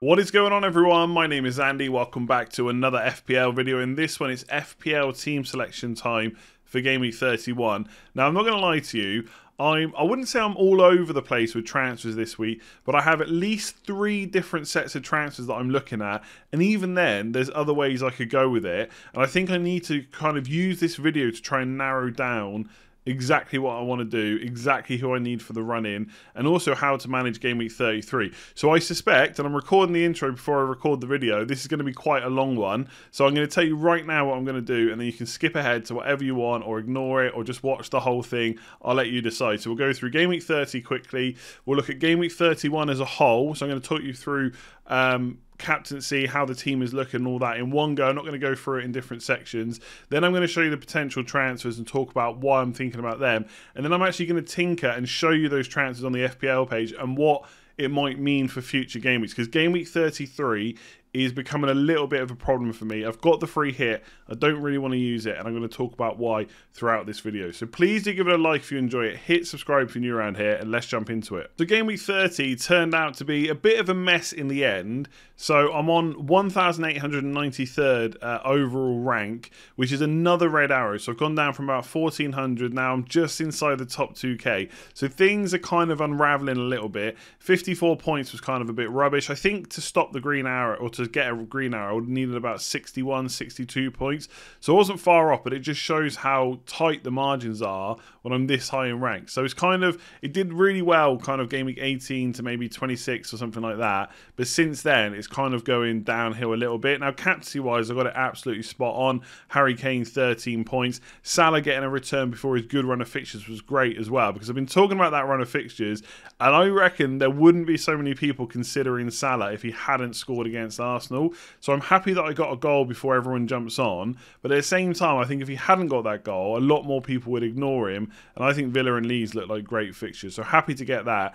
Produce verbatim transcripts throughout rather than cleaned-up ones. What is going on, everyone? My name is Andy. Welcome back to another F P L video. In this one, it's F P L team selection time for game week thirty-one. Now, I'm not going to lie to you. I'm, I wouldn't say I'm all over the place with transfers this week, but I have at least three different sets of transfers that I'm looking at, and even then, there's other ways I could go with it, and I think I need to kind of use this video to try and narrow down exactly what I want to do, exactly who I need for the run-in, and also how to manage game week thirty-three. So I suspect, and I'm recording the intro before I record the video, this is going to be quite a long one. So I'm going to tell you right now what I'm going to do, and then you can skip ahead to whatever you want, or ignore it, or just watch the whole thing. I'll let you decide. So we'll go through game week thirty quickly. We'll look at game week thirty-one as a whole. So I'm going to talk you through um, captaincy, how the team is looking, all that in one go. I'm not going to go through it in different sections. Then I'm going to show you the potential transfers and talk about why I'm thinking about them. And then I'm actually going to tinker and show you those transfers on the F P L page and what it might mean for future game weeks, because game week thirty-three is becoming a little bit of a problem for me. I've got the free hit, I don't really want to use it, and I'm going to talk about why throughout this video. So please do give it a like if you enjoy it, hit subscribe if you're new around here, and let's jump into it. So game week thirty turned out to be a bit of a mess in the end. So I'm on one thousand eight hundred ninety-third uh, overall rank, which is another red arrow. So I've gone down from about fourteen hundred, now I'm just inside the top two K. So things are kind of unraveling a little bit. fifty-four points was kind of a bit rubbish. I think to stop the green arrow, or to to get a green arrow, I would have needed about sixty-one, sixty-two points. So I wasn't far off, but it just shows how tight the margins are when I'm this high in rank. So it's kind of, it did really well kind of game week eighteen to maybe twenty-six or something like that. But since then, it's kind of going downhill a little bit. Now, captaincy-wise, I got it absolutely spot on. Harry Kane, thirteen points. Salah getting a return before his good run of fixtures was great as well, because I've been talking about that run of fixtures, and I reckon there wouldn't be so many people considering Salah if he hadn't scored against Arsenal. So I'm happy that I got a goal before everyone jumps on, but at the same time, I think if he hadn't got that goal, a lot more people would ignore him, and I think Villa and Leeds look like great fixtures, so happy to get that.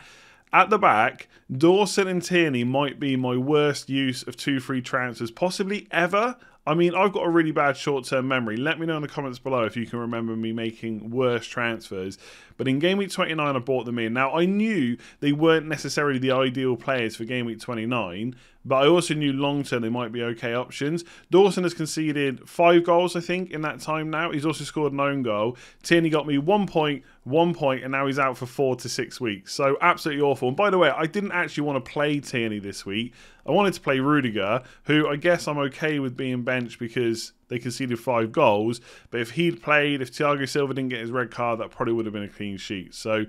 At the back, Dawson and Tierney might be my worst use of two free transfers possibly ever. I mean, I've got a really bad short-term memory. Let me know in the comments below if you can remember me making worse transfers. But in game week twenty-nine, I bought them in. Now, I knew they weren't necessarily the ideal players for game week twenty-nine, but I also knew long-term they might be okay options. Dawson has conceded five goals, I think, in that time now. He's also scored an own goal. Tierney got me one point, one point, and now he's out for four to six weeks. So, absolutely awful. And by the way, I didn't actually want to play Tierney this week. I wanted to play Rudiger, who I guess I'm okay with being bench because they conceded five goals. But if he'd played, if Thiago Silva didn't get his red card, that probably would have been a clean sheet. So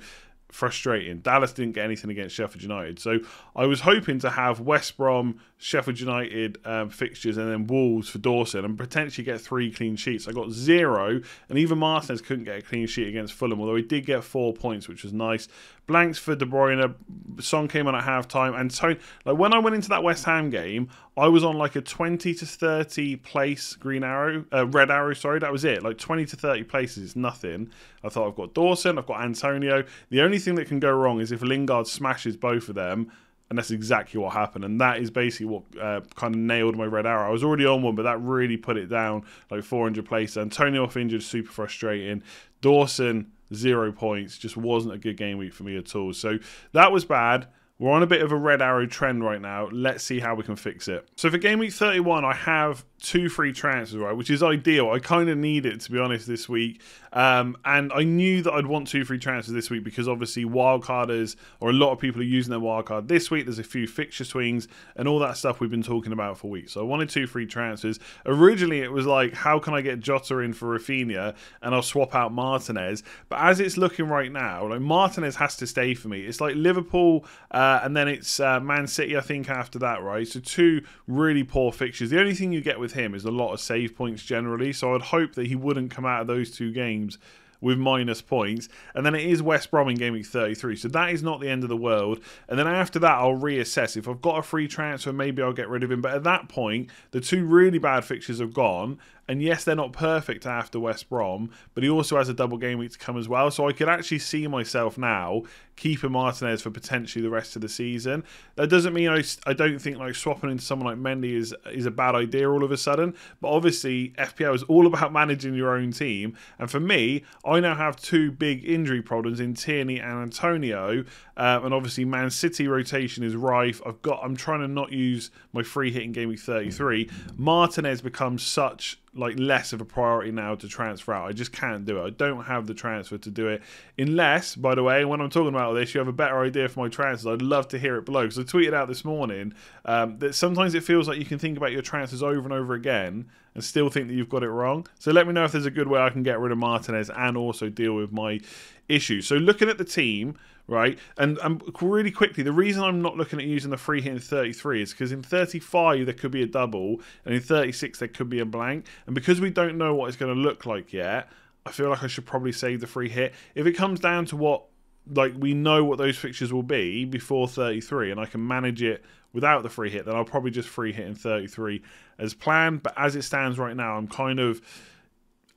frustrating. Dallas didn't get anything against Sheffield United. So I was hoping to have West Brom, Sheffield United um, fixtures, and then Wolves for Dawson and potentially get three clean sheets. I got zero, and even Martinez couldn't get a clean sheet against Fulham, although he did get four points, which was nice. Blanks for De Bruyne. Son came on at halftime. And so, like, when I went into that West Ham game, I was on like a twenty to thirty place green arrow, uh, red arrow, sorry, that was it. Like twenty to thirty places is nothing. I thought, I've got Dawson, I've got Antonio. The only thing that can go wrong is if Lingard smashes both of them, and that's exactly what happened. And that is basically what uh, kind of nailed my red arrow. I was already on one, but that really put it down, like four hundred places. Antonio off injured, super frustrating. Dawson, zero points. Just wasn't a good game week for me at all. So that was bad. We're on a bit of a red arrow trend right now. Let's see how we can fix it. So for game week thirty-one, I have two free transfers, right, which is ideal. I kind of need it, to be honest, this week. Um, and I knew that I'd want two free transfers this week because obviously wildcarders, or a lot of people are using their wildcard this week. There's a few fixture swings and all that stuff we've been talking about for weeks. So I wanted two free transfers. Originally, it was like, how can I get Jota in for Rafinha and I'll swap out Martinez? But as it's looking right now, like, Martinez has to stay for me. It's like Liverpool... Um, Uh, and then it's uh, Man City, I think, after that, right? So two really poor fixtures. The only thing you get with him is a lot of save points generally. So I'd hope that he wouldn't come out of those two games with minus points. And then it is West Brom in game week thirty-three. So that is not the end of the world. And then after that, I'll reassess. If I've got a free transfer, maybe I'll get rid of him. But at that point, the two really bad fixtures have gone. And yes, they're not perfect after West Brom, but he also has a double game week to come as well. So I could actually see myself now keeping Martinez for potentially the rest of the season. That doesn't mean I, I don't think like swapping into someone like Mendy is, is a bad idea all of a sudden. But obviously, F P L is all about managing your own team. And for me, I now have two big injury problems in Tierney and Antonio. Um, and obviously, Man City rotation is rife. I've got, I'm trying to not use my free hit in game week thirty-three. Martinez becomes such... like less of a priority now to transfer out. I just can't do it. I don't have the transfer to do it. Unless, by the way, when I'm talking about all this, you have a better idea for my transfers. I'd love to hear it below. Because I tweeted out this morning um, that sometimes it feels like you can think about your transfers over and over again and still think that you've got it wrong. So let me know if there's a good way I can get rid of Martinez and also deal with my issues. So looking at the team, right, and, and really quickly, the reason I'm not looking at using the free hit in thirty-three is because in thirty-five there could be a double, and in thirty-six there could be a blank. And because we don't know what it's going to look like yet, I feel like I should probably save the free hit. If it comes down to what, like, we know what those fixtures will be before thirty-three, and I can manage it without the free hit, then I'll probably just free hit in thirty-three as planned. But as it stands right now, I'm kind of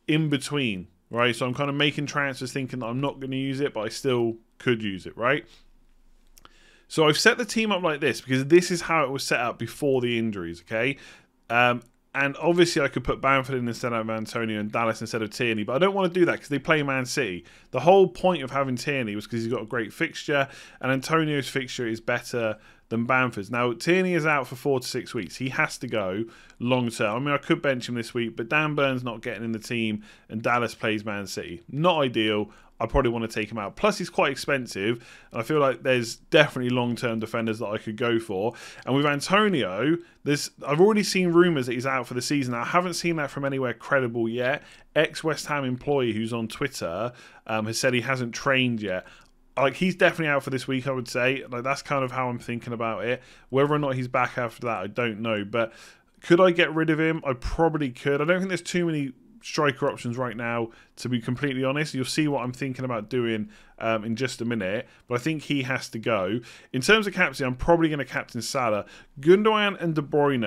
in between, right? So I'm kind of making transfers thinking that I'm not going to use it, but I still could use it, right? So I've set the team up like this because this is how it was set up before the injuries, okay? Um, and obviously I could put Bamford in instead of Antonio and Dallas instead of Tierney, but I don't want to do that because they play Man City. The whole point of having Tierney was because he's got a great fixture, and Antonio's fixture is better than Bamford's. Now, Tierney is out for four to six weeks. He has to go long term. I mean, I could bench him this week, but Dan Burns not getting in the team, and Dallas plays Man City. Not ideal. I probably want to take him out. Plus, he's quite expensive, and I feel like there's definitely long-term defenders that I could go for. And with Antonio, there's, I've already seen rumours that he's out for the season. I haven't seen that from anywhere credible yet. Ex-West Ham employee who's on Twitter um, has said he hasn't trained yet. Like, he's definitely out for this week, I would say. Like, that's kind of how I'm thinking about it. Whether or not he's back after that, I don't know. But could I get rid of him? I probably could. I don't think there's too many striker options right now, to be completely honest. You'll see what I'm thinking about doing um, in just a minute, but I think he has to go. In terms of captain, I'm probably going to captain Salah. Gundogan and De Bruyne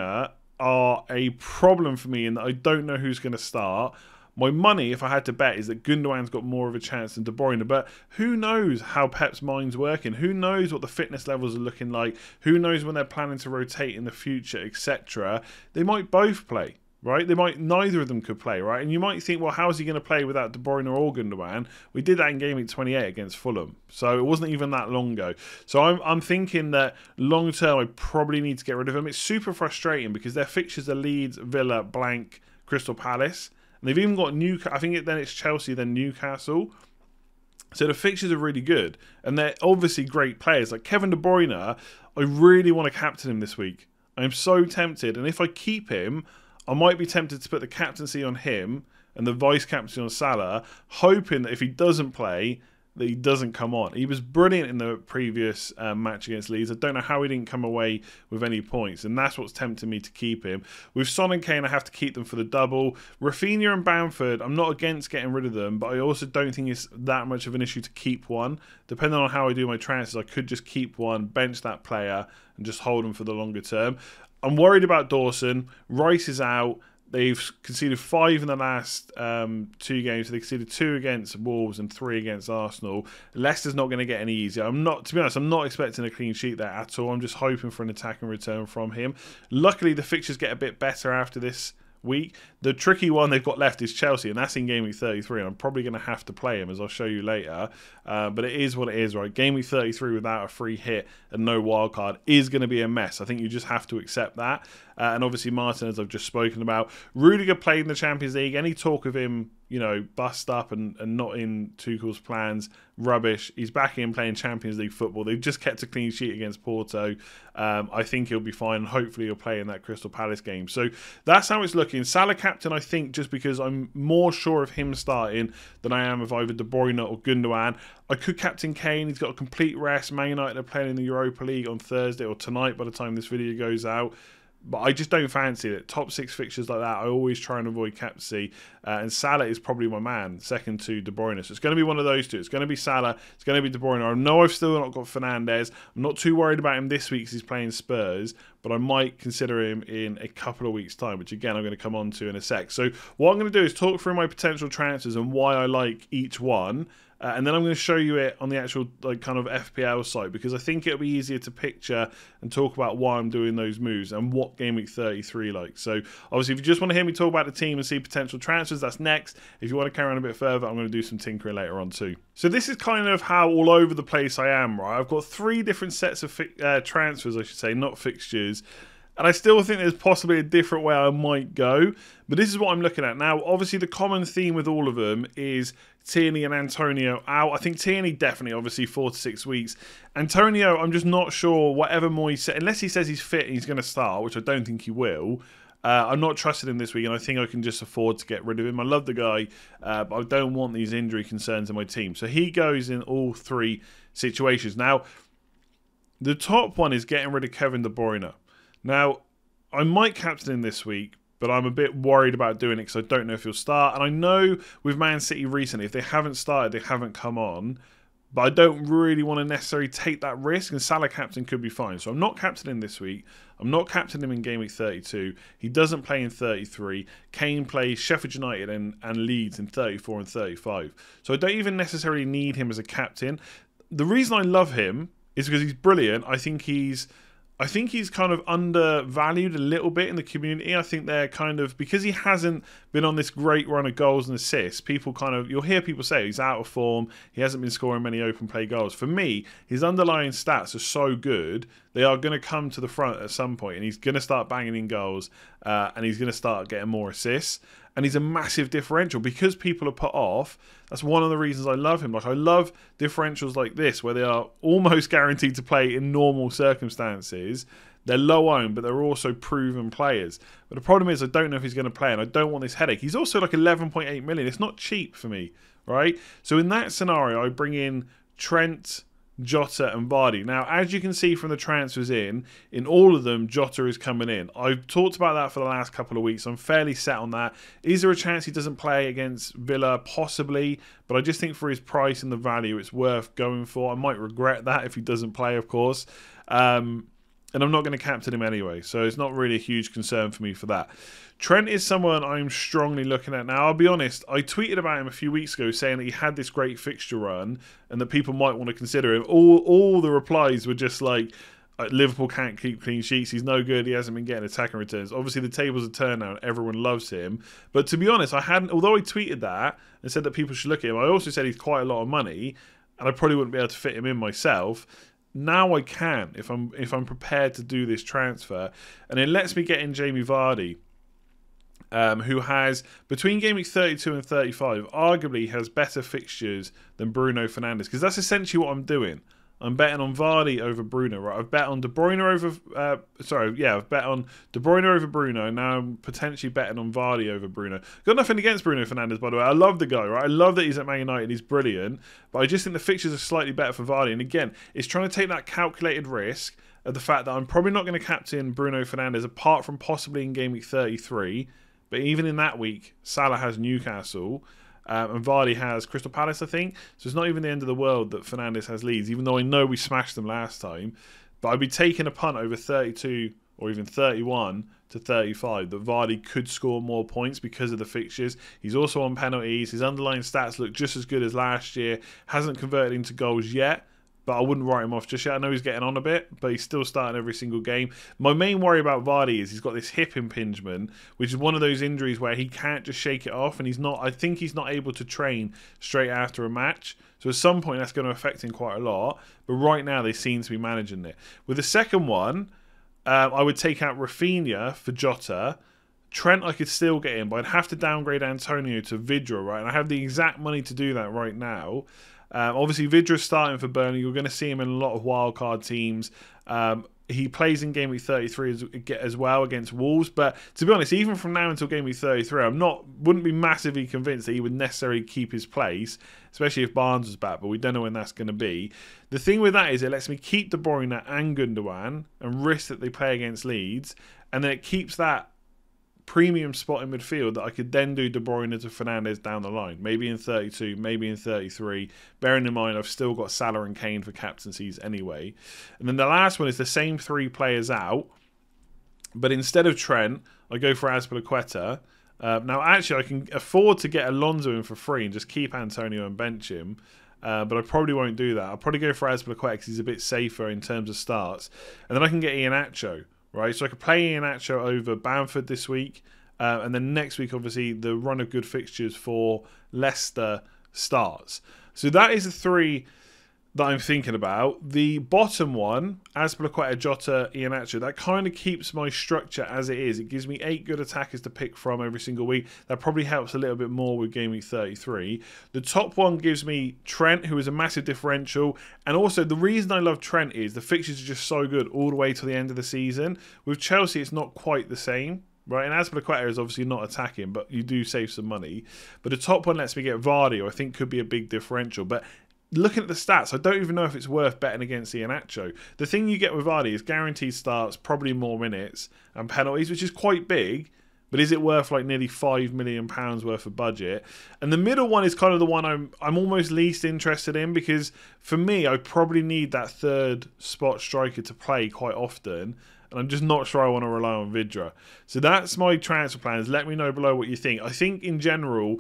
are a problem for me in that I don't know who's going to start. My money, if I had to bet, is that Gundogan's got more of a chance than De Bruyne, but who knows how Pep's mind's working? Who knows what the fitness levels are looking like? Who knows when they're planning to rotate in the future, et cetera? They might both play. Right, they might, neither of them could play, right? And you might think, well, how is he going to play without De Bruyne or Gundogan? We did that in game week twenty-eight against Fulham, so it wasn't even that long ago. So I'm, I'm thinking that long term, I probably need to get rid of him. It's super frustrating because their fixtures are Leeds, Villa, blank, Crystal Palace, and they've even got Newcastle. I think it, then it's Chelsea, then Newcastle. So the fixtures are really good, and they're obviously great players. Like Kevin De Bruyne, I really want to captain him this week. I'm so tempted, and if I keep him, I might be tempted to put the captaincy on him and the vice-captaincy on Salah, hoping that if he doesn't play, that he doesn't come on. He was brilliant in the previous uh, match against Leeds. I don't know how he didn't come away with any points, and that's what's tempted me to keep him. With Son and Kane, I have to keep them for the double. Rafinha and Bamford, I'm not against getting rid of them, but I also don't think it's that much of an issue to keep one. Depending on how I do my transfers, I could just keep one, bench that player, and just hold him for the longer term. I'm worried about Dawson. Rice is out. They've conceded five in the last um, two games. So they conceded two against Wolves and three against Arsenal. Leicester's not going to get any easier. I'm not, to be honest, I'm not expecting a clean sheet there at all. I'm just hoping for an attack and return from him. Luckily, the fixtures get a bit better after this week. The tricky one they've got left is Chelsea, and that's in game week thirty-three, and I'm probably going to have to play him, as I'll show you later, uh, but it is what it is, right? Game week thirty-three without a free hit and no wild card is going to be a mess. I think you just have to accept that, uh, and obviously Martinez, as I've just spoken about. Rudiger played in the Champions League. Any talk of him, you know, bust up and, and not in Tuchel's plans, rubbish. He's back in playing Champions League football. They've just kept a clean sheet against Porto. Um, I think he'll be fine. Hopefully he'll play in that Crystal Palace game. So that's how it's looking. Salah captain, I think, just because I'm more sure of him starting than I am of either De Bruyne or Gundogan. I could captain Kane. He's got a complete rest. Man United are playing in the Europa League on Thursday or tonight by the time this video goes out. But I just don't fancy it. Top six fixtures like that, I always try and avoid captaincy. Uh, and Salah is probably my man, second to De Bruyne. So it's going to be one of those two. It's going to be Salah. It's going to be De Bruyne. I know I've still not got Fernandes. I'm not too worried about him this week because he's playing Spurs. But I might consider him in a couple of weeks' time, which, again, I'm going to come on to in a sec. So what I'm going to do is talk through my potential transfers and why I like each one. Uh, and then I'm going to show you it on the actual like kind of F P L site, because I think it'll be easier to picture and talk about why I'm doing those moves and what game week thirty-three like. So obviously, if you just want to hear me talk about the team and see potential transfers, that's next. If you want to carry on a bit further, I'm going to do some tinkering later on too. So this is kind of how all over the place I am, right? I've got three different sets of fi uh, transfers, I should say, not fixtures. And I still think there's possibly a different way I might go. But this is what I'm looking at. Now, obviously, the common theme with all of them is Tierney and Antonio out. I think Tierney definitely, obviously, four to six weeks. Antonio, I'm just not sure, whatever Moyes said, unless he says he's fit and he's going to start, which I don't think he will. Uh, I'm not trusting him this week, and I think I can just afford to get rid of him. I love the guy, uh, but I don't want these injury concerns in my team. So he goes in all three situations. Now, the top one is getting rid of Kevin De Bruyne. Now, I might captain him this week, but I'm a bit worried about doing it because I don't know if he'll start. And I know with Man City recently, if they haven't started, they haven't come on. But I don't really want to necessarily take that risk, and Salah captain could be fine. So I'm not captaining him this week. I'm not captaining him in game week thirty-two. He doesn't play in thirty-three. Kane plays Sheffield United and, and Leeds in thirty-four and thirty-five. So I don't even necessarily need him as a captain. The reason I love him is because he's brilliant. I think he's... I think he's kind of undervalued a little bit in the community. I think they're kind of, because he hasn't been on this great run of goals and assists, people kind of, you'll hear people say he's out of form, he hasn't been scoring many open play goals. For me, his underlying stats are so good, they are going to come to the front at some point, and he's going to start banging in goals, uh, and he's going to start getting more assists. And he's a massive differential because people are put off. That's one of the reasons I love him. Like, I love differentials like this where they are almost guaranteed to play in normal circumstances. They're low-owned, but they're also proven players. But the problem is I don't know if he's going to play, and I don't want this headache. He's also like eleven point eight million. It's not cheap for me, right? So in that scenario, I bring in Trent, Jota and Vardy. Now, as you can see from the transfers in, in all of them, Jota is coming in. I've talked about that for the last couple of weeks. I'm fairly set on that. Is there a chance he doesn't play against Villa? Possibly, but I just think for his price and the value, it's worth going for. I might regret that if he doesn't play, of course. Um, and I'm not going to captain him anyway, so it's not really a huge concern for me for that. Trent is someone I'm strongly looking at now. I'll be honest, I tweeted about him a few weeks ago saying that he had this great fixture run and that people might want to consider him. All, all the replies were just like, Liverpool can't keep clean sheets, he's no good, he hasn't been getting attacking returns. Obviously the tables are turned now and everyone loves him. But to be honest, I hadn't, although I tweeted that and said that people should look at him, I also said he's quite a lot of money and I probably wouldn't be able to fit him in myself. Now I can, if I'm if I'm prepared to do this transfer, and it lets me get in Jamie Vardy, um, who has between game week thirty-two and thirty-five, arguably has better fixtures than Bruno Fernandes, because that's essentially what I'm doing. I'm betting on Vardy over Bruno, right? I've bet on De Bruyne over, uh, sorry, yeah, I've bet on De Bruyne over Bruno. Now I'm potentially betting on Vardy over Bruno. Got nothing against Bruno Fernandes, by the way. I love the guy, right? I love that he's at Man United. He's brilliant. But I just think the fixtures are slightly better for Vardy. And again, it's trying to take that calculated risk of the fact that I'm probably not going to captain Bruno Fernandes, apart from possibly in game week thirty-three. But even in that week, Salah has Newcastle. Um, and Vardy has Crystal Palace, I think. So it's not even the end of the world that Fernandes has Leeds, even though I know we smashed them last time. But I'd be taking a punt over thirty-two or even thirty-one to thirty-five that Vardy could score more points because of the fixtures. He's also on penalties. His underlying stats look just as good as last year. Hasn't converted into goals yet, but I wouldn't write him off just yet. I know he's getting on a bit, but he's still starting every single game. My main worry about Vardy is he's got this hip impingement, which is one of those injuries where he can't just shake it off, and he's not. I think he's not able to train straight after a match. So at some point, that's going to affect him quite a lot. But right now, they seem to be managing it. With the second one, uh, I would take out Rafinha for Jota. Trent I could still get in, but I'd have to downgrade Antonio to Vidra, right? And I have the exact money to do that right now. Um, obviously, Vidra's starting for Burnley. You're going to see him in a lot of wildcard teams. Um, he plays in game week thirty-three as, as well against Wolves. But to be honest, even from now until game week thirty-three, I'm not wouldn't be massively convinced that he would necessarily keep his place, especially if Barnes was back. But we don't know when that's going to be. The thing with that is it lets me keep De Bruyne and Gundogan and risk that they play against Leeds, and then it keeps that premium spot in midfield that I could then do De Bruyne to Fernandes down the line, maybe in thirty-two, maybe in thirty-three, bearing in mind I've still got Salah and Kane for captaincies anyway. And then the last one is the same three players out, but instead of Trent I go for Azpilicueta. Uh, now actually I can afford to get Alonso in for free and just keep Antonio and bench him. Uh, but I probably won't do that. I'll probably go for Azpilicueta because he's a bit safer in terms of starts, and then I can get Iheanacho. Right, so I could play Iheanacho over Bamford this week, uh, and then next week, obviously, the run of good fixtures for Leicester starts. So that is the three that I'm thinking about. The bottom one, Azpilicueta, Jota, Iheanacho, that kind of keeps my structure as it is. It gives me eight good attackers to pick from every single week. That probably helps a little bit more with game week thirty-three. The top one gives me Trent, who is a massive differential. And also, the reason I love Trent is the fixtures are just so good all the way to the end of the season. With Chelsea, it's not quite the same. Right, and Azpilicueta is obviously not attacking, but you do save some money. But the top one lets me get Vardy, who I think could be a big differential. But looking at the stats, I don't even know if it's worth betting against Iheanacho. The thing you get with Vardy is guaranteed starts, probably more minutes, and penalties, which is quite big, but is it worth like nearly five million pounds worth of budget? And the middle one is kind of the one I'm, I'm almost least interested in, because for me, I probably need that third spot striker to play quite often, and I'm just not sure I want to rely on Vidra. So that's my transfer plans. Let me know below what you think. I think in general,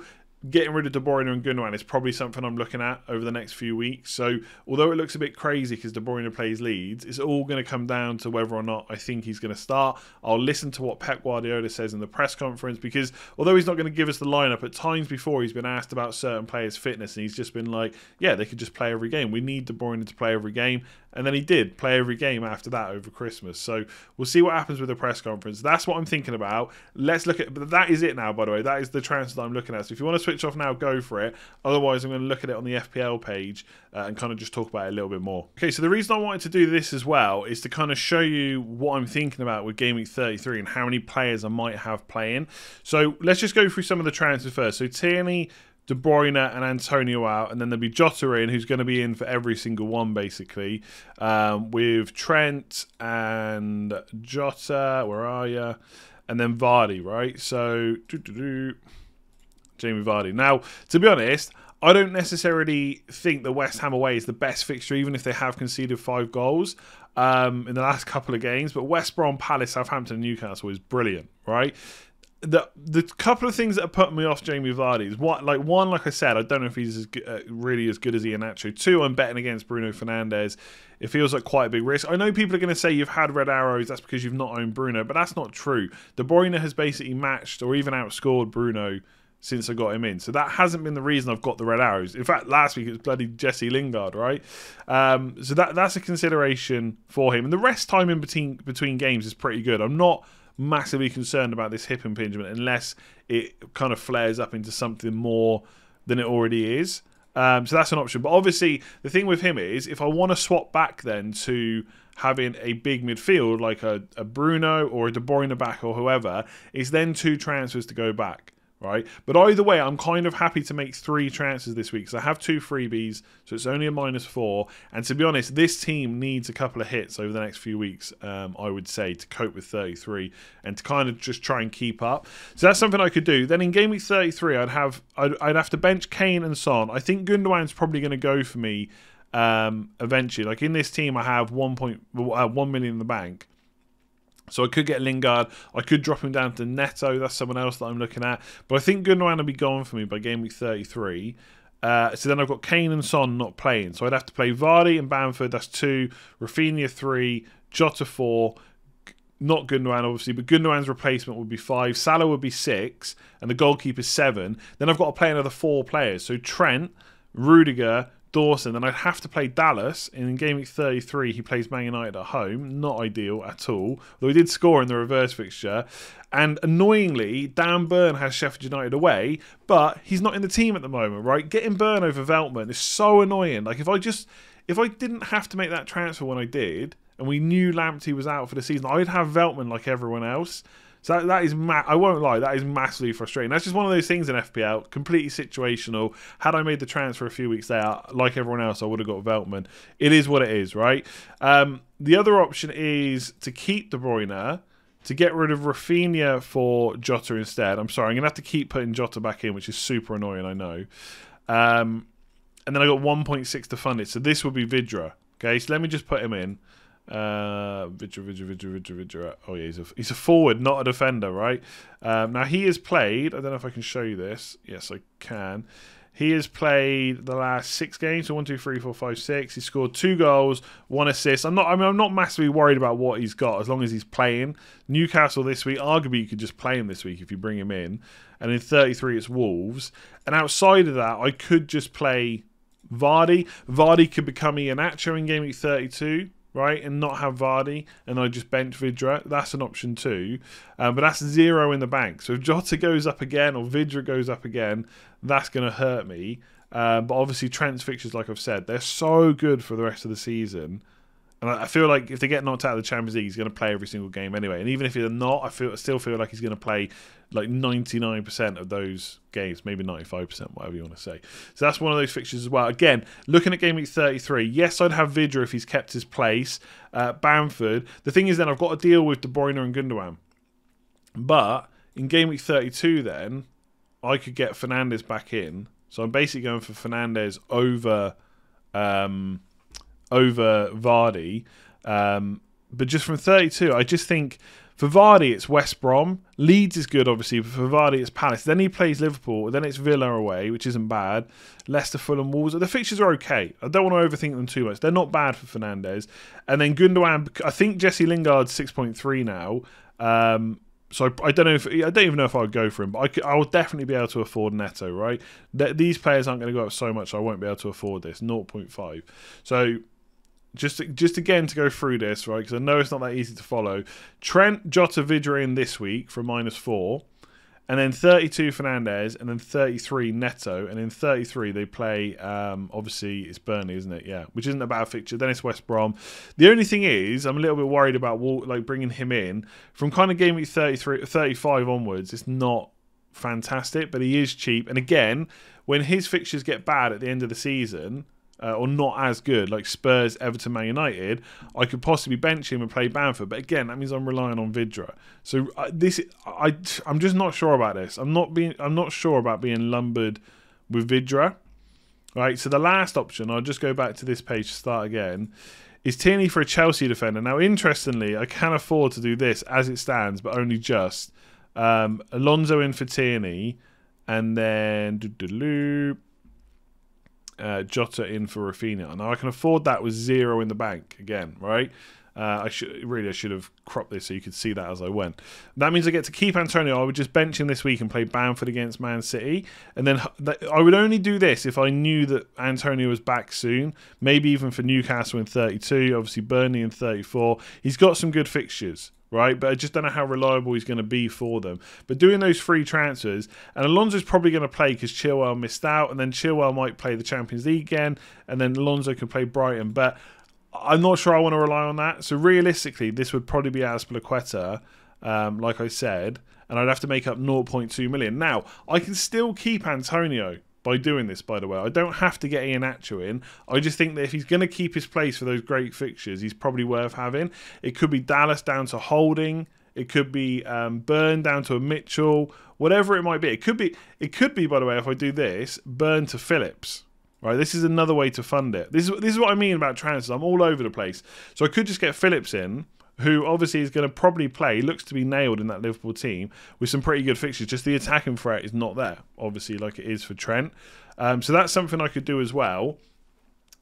getting rid of De Bruyne and Gundogan is probably something I'm looking at over the next few weeks. So although it looks a bit crazy because De Bruyne plays Leeds, it's all going to come down to whether or not I think he's going to start. I'll listen to what Pep Guardiola says in the press conference, because although he's not going to give us the lineup, at times before he's been asked about certain players' fitness and he's just been like, yeah, they could just play every game. We need De Bruyne to play every game. And then he did play every game after that over Christmas. So we'll see what happens with the press conference. That's what I'm thinking about. Let's look at, but that is it now, by the way. That is the transfer that I'm looking at. So if you want to switch off now, go for it. Otherwise, I'm going to look at it on the F P L page uh, and kind of just talk about it a little bit more. Okay, so the reason I wanted to do this as well is to kind of show you what I'm thinking about with Game Week thirty-three and how many players I might have playing. So let's just go through some of the transfers first. So Tierney, De Bruyne and Antonio out, and then there'll be Jota in, who's going to be in for every single one, basically, um, with Trent and Jota, where are you? And then Vardy, right? So, doo-doo-doo, Jamie Vardy. Now, to be honest, I don't necessarily think that West Ham away is the best fixture, even if they have conceded five goals um, in the last couple of games, but West Brom, Palace, Southampton and Newcastle is brilliant, right? The, the couple of things that are putting me off Jamie Vardy is what, like one, like I said, I don't know if he's as good, uh, really as good as Iheanacho. Two, I'm betting against Bruno Fernandes. It feels like quite a big risk. I know people are going to say you've had red arrows, that's because you've not owned Bruno, but that's not true. De Bruyne has basically matched or even outscored Bruno since I got him in. So that hasn't been the reason I've got the red arrows. In fact, last week it was bloody Jesse Lingard, right? Um, so that that's a consideration for him. And the rest time in between, between games is pretty good. I'm not massively concerned about this hip impingement unless it kind of flares up into something more than it already is. Um, so that's an option. But obviously, the thing with him is if I want to swap back then to having a big midfield like a, a Bruno or a De Bruyne back or whoever, it's then two transfers to go back. Right, but either way, I'm kind of happy to make three transfers this week because I have two freebies, so it's only a minus four. And to be honest, this team needs a couple of hits over the next few weeks, um, I would say, to cope with thirty-three and to kind of just try and keep up. So that's something I could do. Then in game week thirty-three, I'd have I'd, I'd have to bench Kane and Son. I think Gundogan's probably going to go for me um, eventually. Like in this team, I have one point uh, one million in the bank. So I could get Lingard. I could drop him down to Neto. That's someone else that I'm looking at. But I think Gundogan will be gone for me by game week thirty-three. Uh, so then I've got Kane and Son not playing. So I'd have to play Vardy and Bamford. That's two. Rafinha, three. Jota, four. Not Gundogan, obviously, but Gundogan's replacement would be five. Salah would be six. And the goalkeeper, seven. Then I've got to play another four players. So Trent, Rudiger, Dawson, and I'd have to play Dallas. In game week thirty-three, he plays Man United at home. Not ideal at all. Though he did score in the reverse fixture. And annoyingly, Dan Burn has Sheffield United away, but he's not in the team at the moment, right? Getting Burn over Veltman is so annoying. Like, if I just, if I didn't have to make that transfer when I did, and we knew Lamptey was out for the season, I'd have Veltman like everyone else. So that, that is, ma I won't lie, that is massively frustrating. That's just one of those things in F P L, completely situational. Had I made the transfer a few weeks there, like everyone else, I would have got Veltman. It is what it is, right? Um, the other option is to keep De Bruyne, to get rid of Rafinha for Jota instead. I'm sorry, I'm going to have to keep putting Jota back in, which is super annoying, I know. Um, and then I got one point six to fund it, so this would be Vidra. Okay, so let me just put him in. Uh, Vidra, Vidra, Vidra, Vidra, Vidra. Oh yeah, he's a he's a forward, not a defender, right? Um, now he has played. I don't know if I can show you this. Yes, I can. He has played the last six games. So one, two, three, four, five, six. He scored two goals, one assist. I'm not. I mean, I'm not massively worried about what he's got as long as he's playing. Newcastle this week. Arguably, you could just play him this week if you bring him in. And in thirty-three, it's Wolves. And outside of that, I could just play Vardy. Vardy could become Iheanacho in game week thirty-two. Right, and not have Vardy, and I just bench Vidra. That's an option too, um, but that's zero in the bank. So if Jota goes up again or Vidra goes up again, that's going to hurt me. Uh, but obviously, Trent's fixtures, like I've said, they're so good for the rest of the season. And I feel like if they get knocked out of the Champions League, he's going to play every single game anyway. And even if he's not, I feel I still feel like he's going to play like ninety-nine percent of those games, maybe ninety-five percent, whatever you want to say. So that's one of those fixtures as well. Again, looking at game week thirty-three, yes, I'd have Vidra if he's kept his place. Uh, Bamford. The thing is then I've got to deal with De Bruyne and Gundogan. But in game week thirty-two then, I could get Fernandes back in. So I'm basically going for Fernandes over... Um, over Vardy, um, but just from thirty-two, I just think for Vardy it's West Brom, Leeds is good obviously, but for Vardy it's Palace, then he plays Liverpool, then it's Villa away, which isn't bad, Leicester, Fulham, Wolves, the fixtures are okay, I don't want to overthink them too much, they're not bad for Fernandes, and then Gundogan, I think Jesse Lingard's six point three now, um, so I, I don't know if I don't even know if I would go for him, but I, could, I would definitely be able to afford Neto, right, Th these players aren't going to go up so much, so I won't be able to afford this, zero point five, so Just, just again to go through this, right? Because I know it's not that easy to follow. Trent, Jota, Vidra in this week for minus four, and then thirty-two Fernandes, and then thirty-three Neto, and in thirty-three they play. Um, obviously, it's Burnley, isn't it? Yeah, which isn't a bad fixture. Then it's West Brom. The only thing is, I'm a little bit worried about like bringing him in from kind of game week thirty-three, thirty-five onwards. It's not fantastic, but he is cheap. And again, when his fixtures get bad at the end of the season. Uh, or not as good, like Spurs, Everton, Man United, I could possibly bench him and play Bamford. But again, that means I'm relying on Vidra. So uh, this, I, I'm just not sure about this. I'm not being, I'm not sure about being lumbered with Vidra. Right. So the last option, I'll just go back to this page to start again. Is Tierney for a Chelsea defender? Now, interestingly, I can afford to do this as it stands, but only just. Um, Alonso in for Tierney, and then. Doo -doo -doo, Uh, Jota in for Rafinha. Now I can afford that with zero in the bank again, right? Uh, I should really I should have cropped this so you could see that as I went. That means I get to keep Antonio. I would just bench him this week and play Bamford against Man City, and then I would only do this if I knew that Antonio was back soon. Maybe even for Newcastle in thirty-two, obviously Burnley in thirty-four. He's got some good fixtures. Right, but I just don't know how reliable he's going to be for them. But doing those free transfers, and Alonso's probably going to play because Chilwell missed out, and then Chilwell might play the Champions League again, and then Alonso can play Brighton. But I'm not sure I want to rely on that. So realistically, this would probably be Azpilicueta, um, like I said, and I'd have to make up zero point two million. Now, I can still keep Antonio by doing this, by the way. I don't have to get Iheanacho in. I just think that if he's going to keep his place for those great fixtures, he's probably worth having. It could be Dallas down to Holding. It could be um, Burn down to a Mitchell. Whatever it might be. It could be, It could be, by the way, if I do this, Burn to Phillips. Right, this is another way to fund it. This is, this is what I mean about transfers. I'm all over the place. So I could just get Phillips in, who obviously is going to probably play, looks to be nailed in that Liverpool team with some pretty good fixtures. Just the attacking threat is not there, obviously, like it is for Trent. Um, so that's something I could do as well.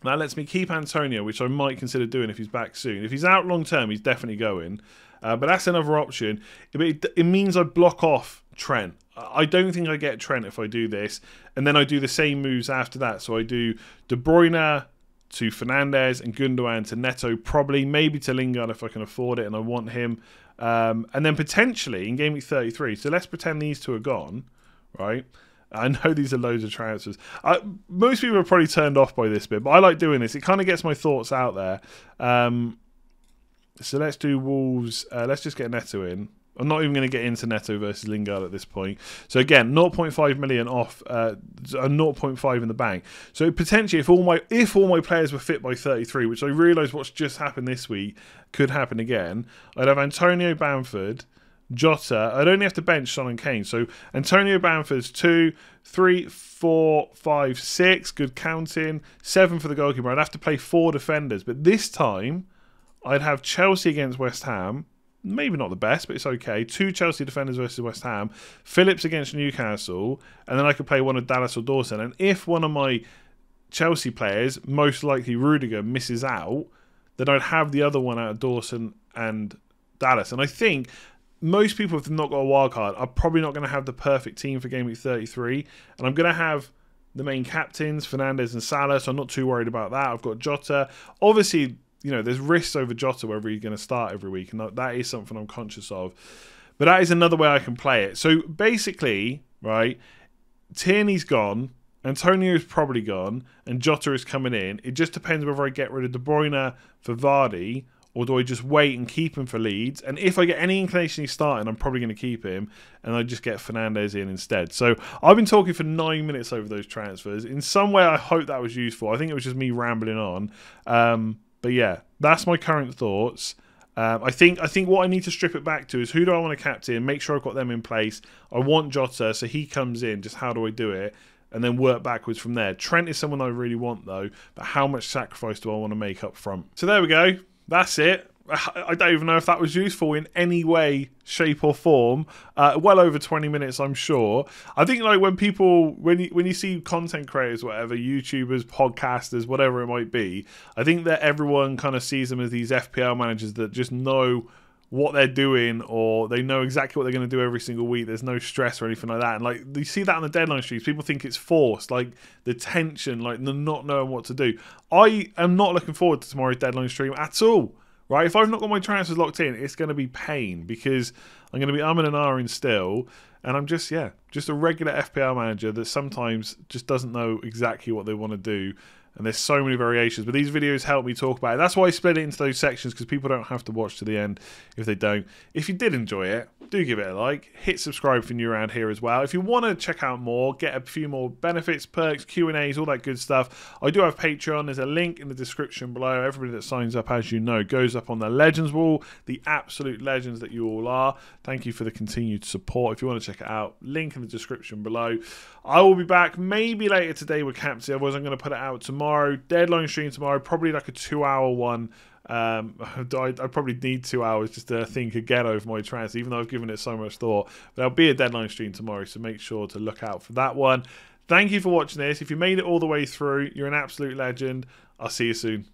That lets me keep Antonio, which I might consider doing if he's back soon. If he's out long term, he's definitely going. Uh, but that's another option. It, it means I block off Trent. I don't think I get Trent if I do this. And then I do the same moves after that. So I do De Bruyne to Fernandes and Gundogan to Neto, probably, maybe to Lingard if I can afford it and I want him. Um, and then potentially in game week thirty-three, so let's pretend these two are gone, right? I know these are loads of transfers. I, most people are probably turned off by this bit, but I like doing this. It kind of gets my thoughts out there. Um, So let's do Wolves. Uh, let's just get Neto in. I'm not even going to get into Neto versus Lingard at this point. So again, zero point five million off, uh, zero point five in the bank. So potentially, if all my if all my players were fit by thirty-three, which I realise what's just happened this week could happen again, I'd have Antonio, Bamford, Jota. I'd only have to bench Son and Kane. So Antonio Bamford's two, three, four, five, six. Good counting. Seven for the goalkeeper. I'd have to play four defenders, but this time I'd have Chelsea against West Ham. Maybe not the best, but it's okay. Two Chelsea defenders versus West Ham. Phillips against Newcastle. And then I could play one of Dallas or Dawson. And if one of my Chelsea players, most likely Rudiger, misses out, then I'd have the other one out of Dawson and Dallas. And I think most people, if they've not got a wild card, are probably not going to have the perfect team for game week thirty-three. And I'm going to have the main captains, Fernandes and Salah, so I'm not too worried about that. I've got Jota. Obviously, you know, there's risks over Jota wherever you're going to start every week, and that is something I'm conscious of. But that is another way I can play it. So basically, right, Tierney's gone, Antonio's probably gone, and Jota is coming in. It just depends whether I get rid of De Bruyne for Vardy, or do I just wait and keep him for Leeds. And if I get any inclination he's starting, I'm probably going to keep him, and I just get Fernandes in instead. So I've been talking for nine minutes over those transfers. In some way, I hope that was useful. I think it was just me rambling on. Um... But yeah, that's my current thoughts. Um, I think I think what I need to strip it back to is who do I want to captain, make sure I've got them in place. I want Jota, so he comes in. Just how do I do it? And then work backwards from there. Trent is someone I really want, though, but how much sacrifice do I want to make up front? So there we go. That's it. I don't even know if that was useful in any way, shape or form. Uh, well over twenty minutes, I'm sure. I think like when people, when you, when you see content creators, whatever, YouTubers, podcasters, whatever it might be, I think that everyone kind of sees them as these F P L managers that just know what they're doing, or they know exactly what they're going to do every single week. There's no stress or anything like that. And like you see that on the deadline streams, people think it's forced, like the tension, like the not knowing what to do. I am not looking forward to tomorrow's deadline stream at all. Right, if I've not got my transfers locked in, it's going to be pain because I'm going to be umming and ahhing still. And I'm just, yeah, just a regular F P L manager that sometimes just doesn't know exactly what they want to do. And there's so many variations. But these videos help me talk about it. That's why I split it into those sections, because people don't have to watch to the end if they don't. If you did enjoy it, do give it a like. Hit subscribe if you're new around here as well. If you want to check out more, get a few more benefits, perks, Q and A's, all that good stuff, I do have Patreon. There's a link in the description below. Everybody that signs up, as you know, goes up on the Legends wall. The absolute legends that you all are. Thank you for the continued support. If you want to check it out, link in the description below. I will be back maybe later today with Capsy. Otherwise, I'm going to put it out tomorrow. Tomorrow, deadline stream tomorrow, probably like a two hour one. Um, I, I probably need two hours just to think again over my transfers, even though I've given it so much thought. But there'll be a deadline stream tomorrow, so make sure to look out for that one. Thank you for watching this. If you made it all the way through, you're an absolute legend. I'll see you soon.